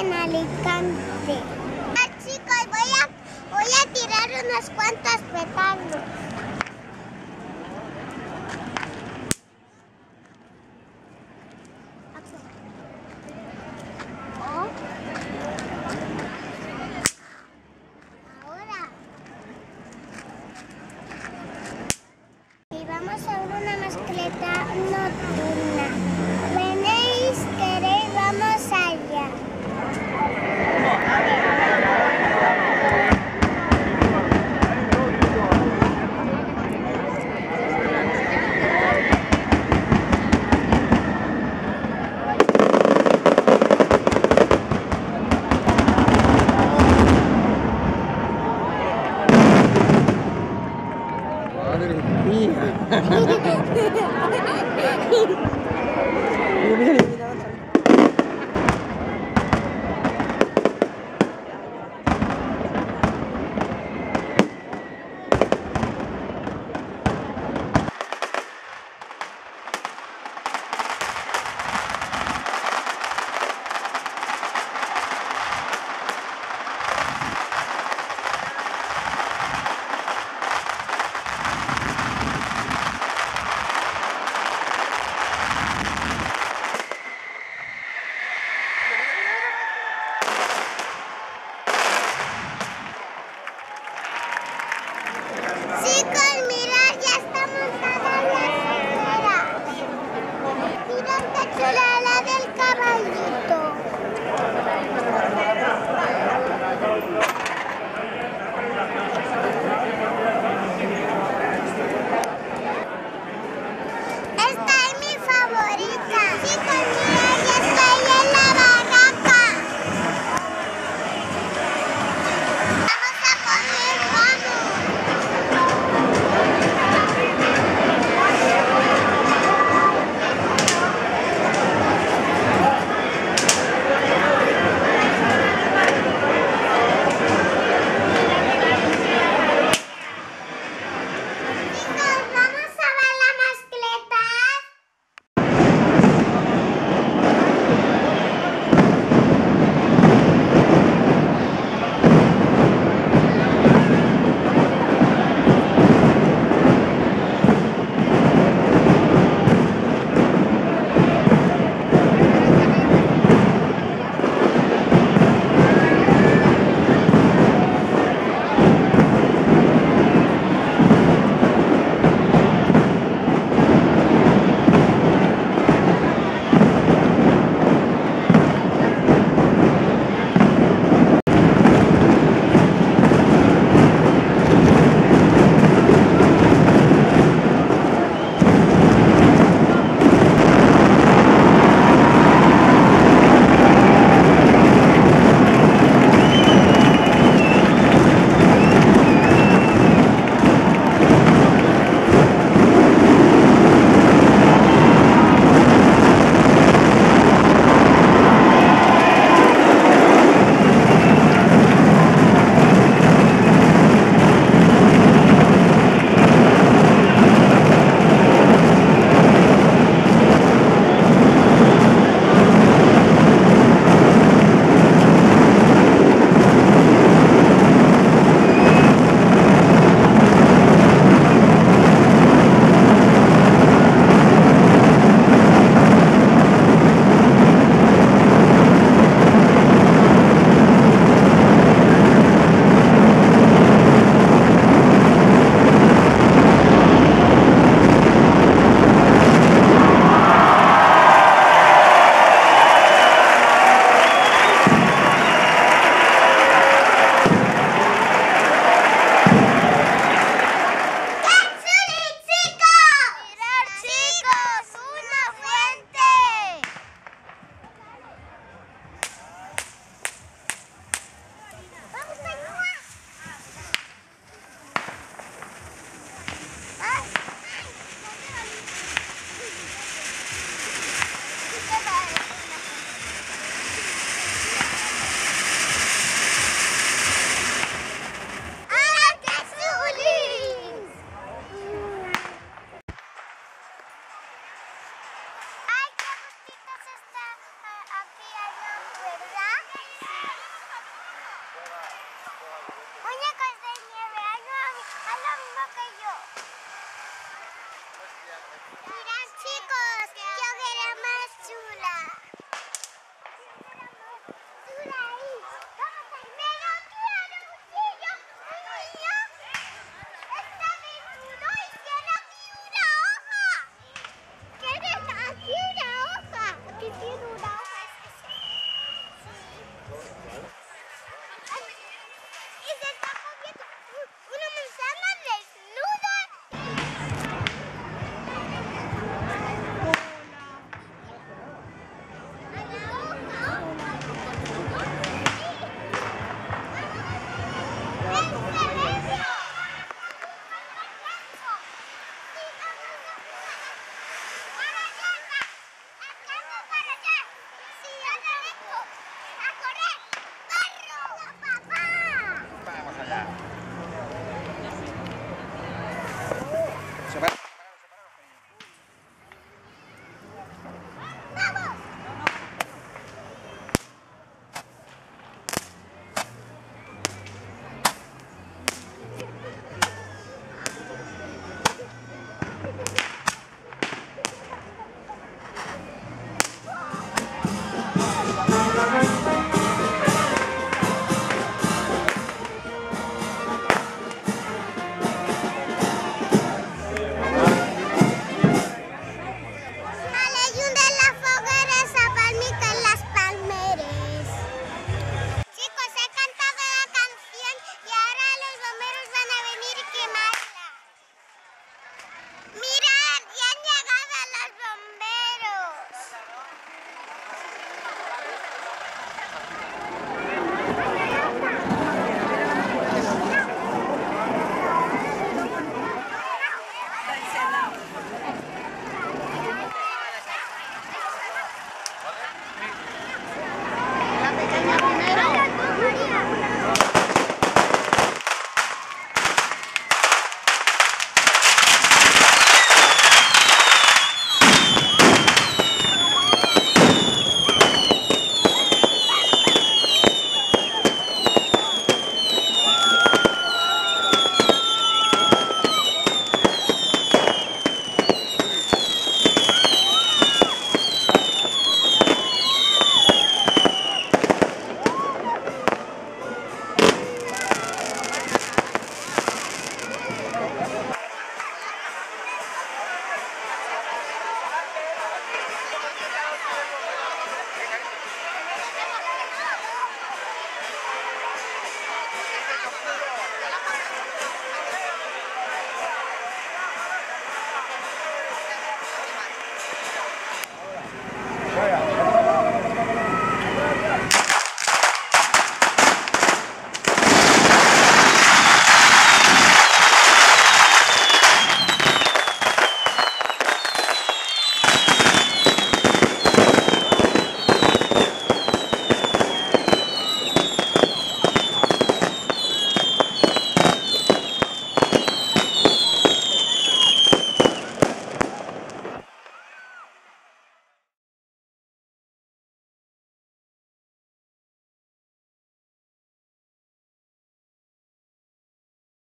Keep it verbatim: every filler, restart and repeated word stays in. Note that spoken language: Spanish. en Alicante. Ah, chicos, voy a, voy a tirar unos cuantos pétalos.